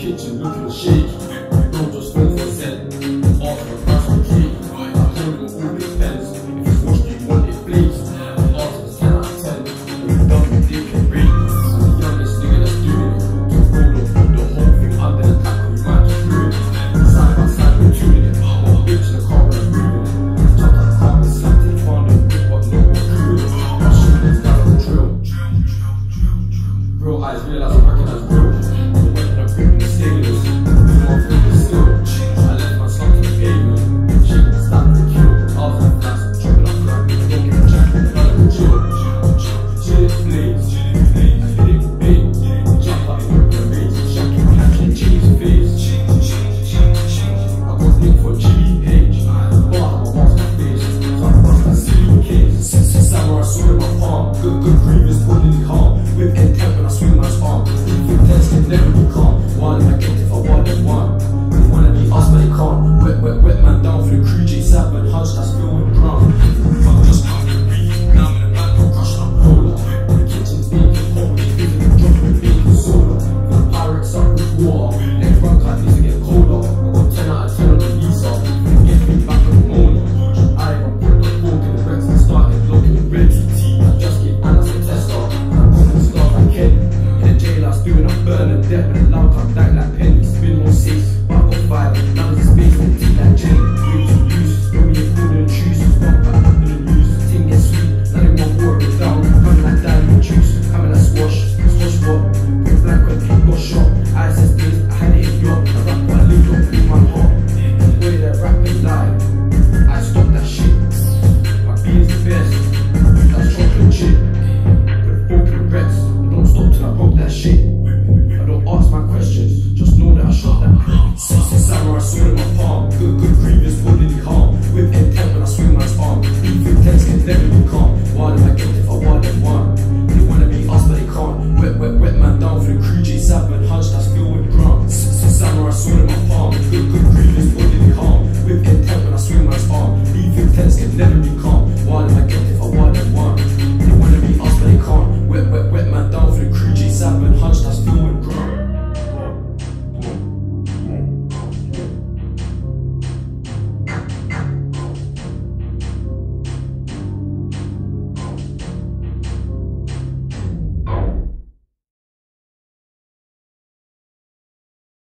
kitchen looking shaky. Don't just spend the set off the custom tree. I don't know who depends. If it's what you want, it please. Artists cannot tell. If don't, they can read. The youngest nigga that's doing it. To hold up, put the whole thing under the cap. We might just ruin it. Side by side, we're tuning it. Or a bitch in the car, we're moving it. Talk like crap, it's something fun and good, but no one's doing it. Our shit is down on drill. Real eyes realize I'm working as real. Good grievous, what did he call?